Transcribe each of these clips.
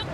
停。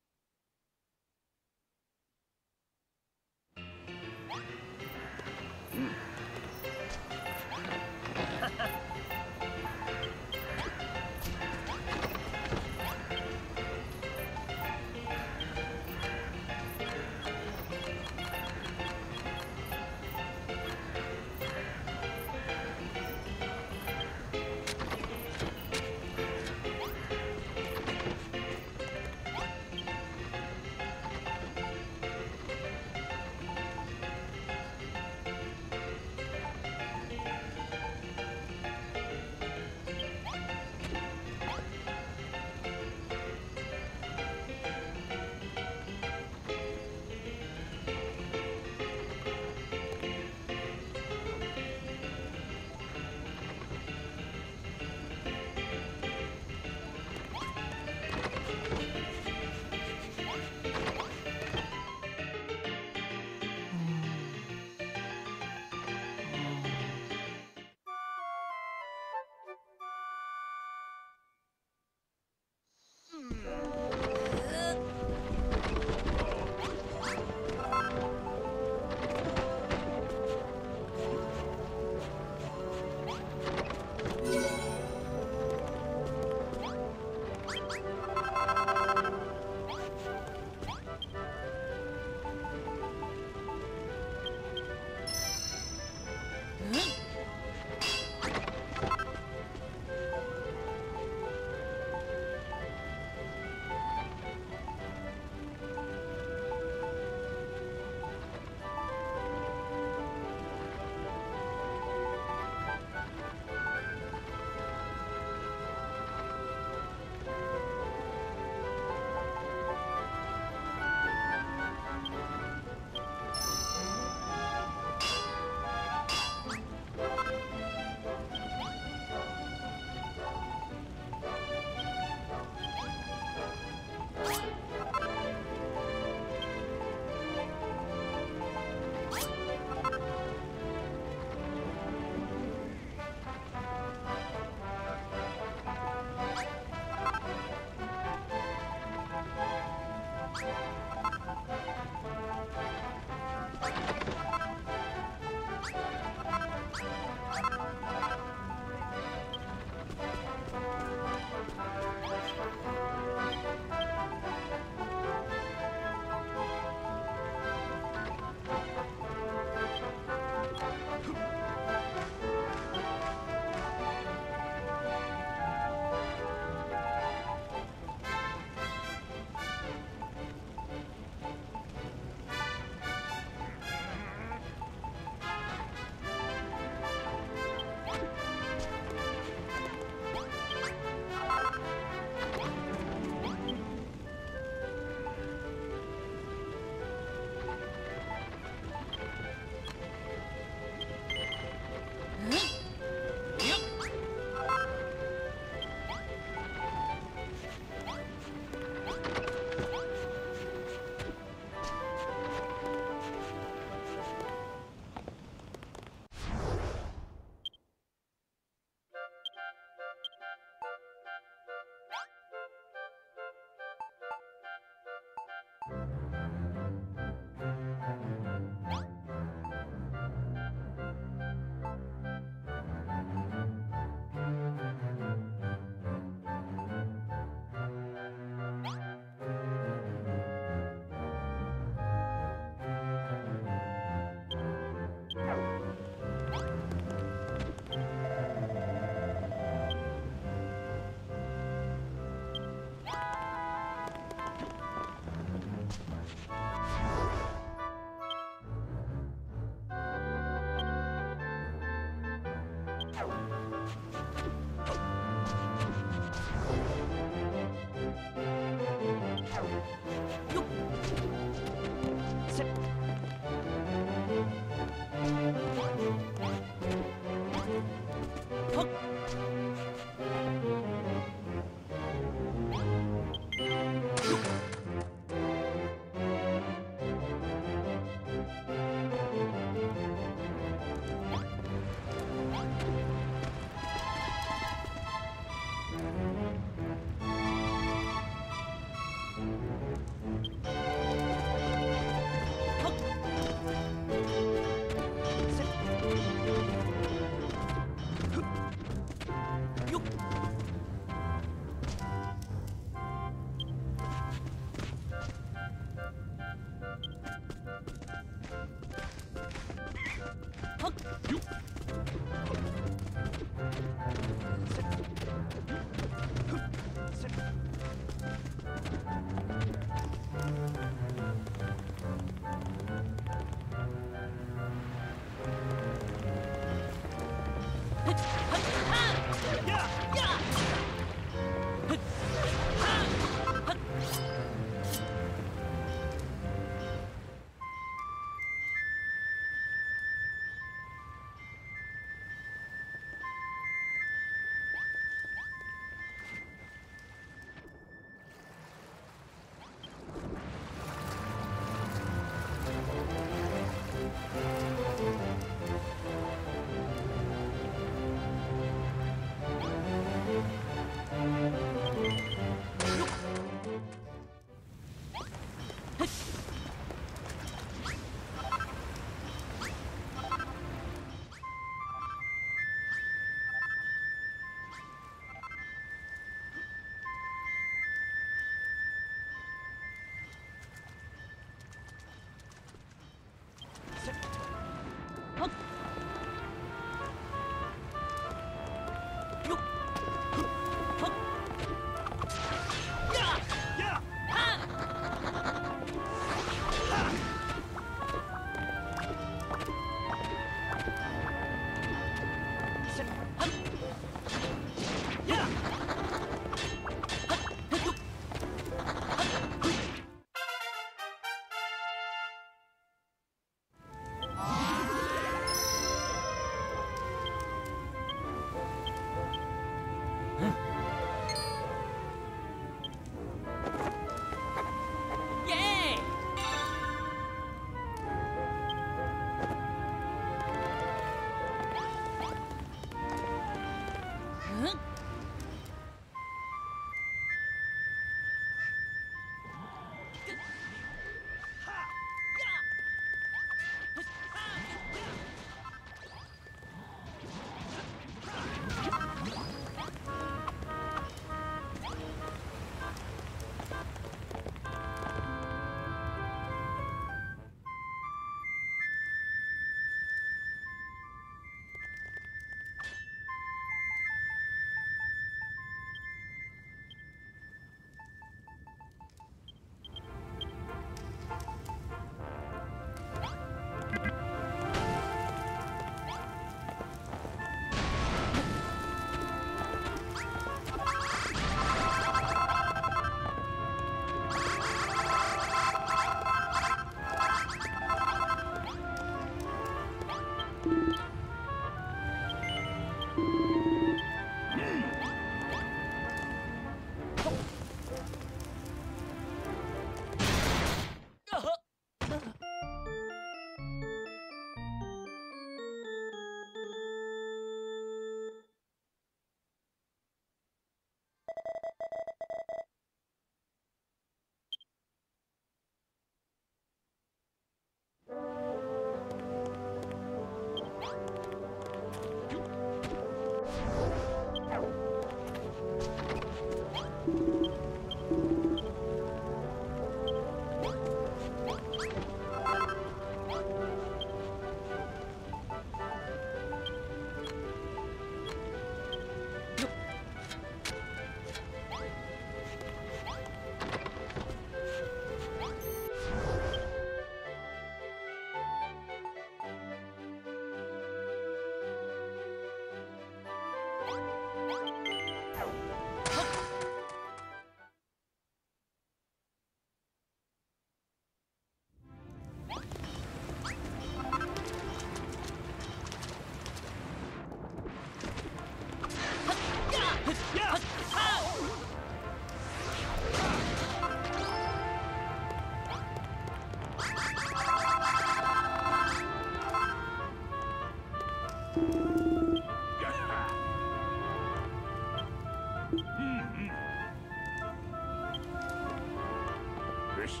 orders.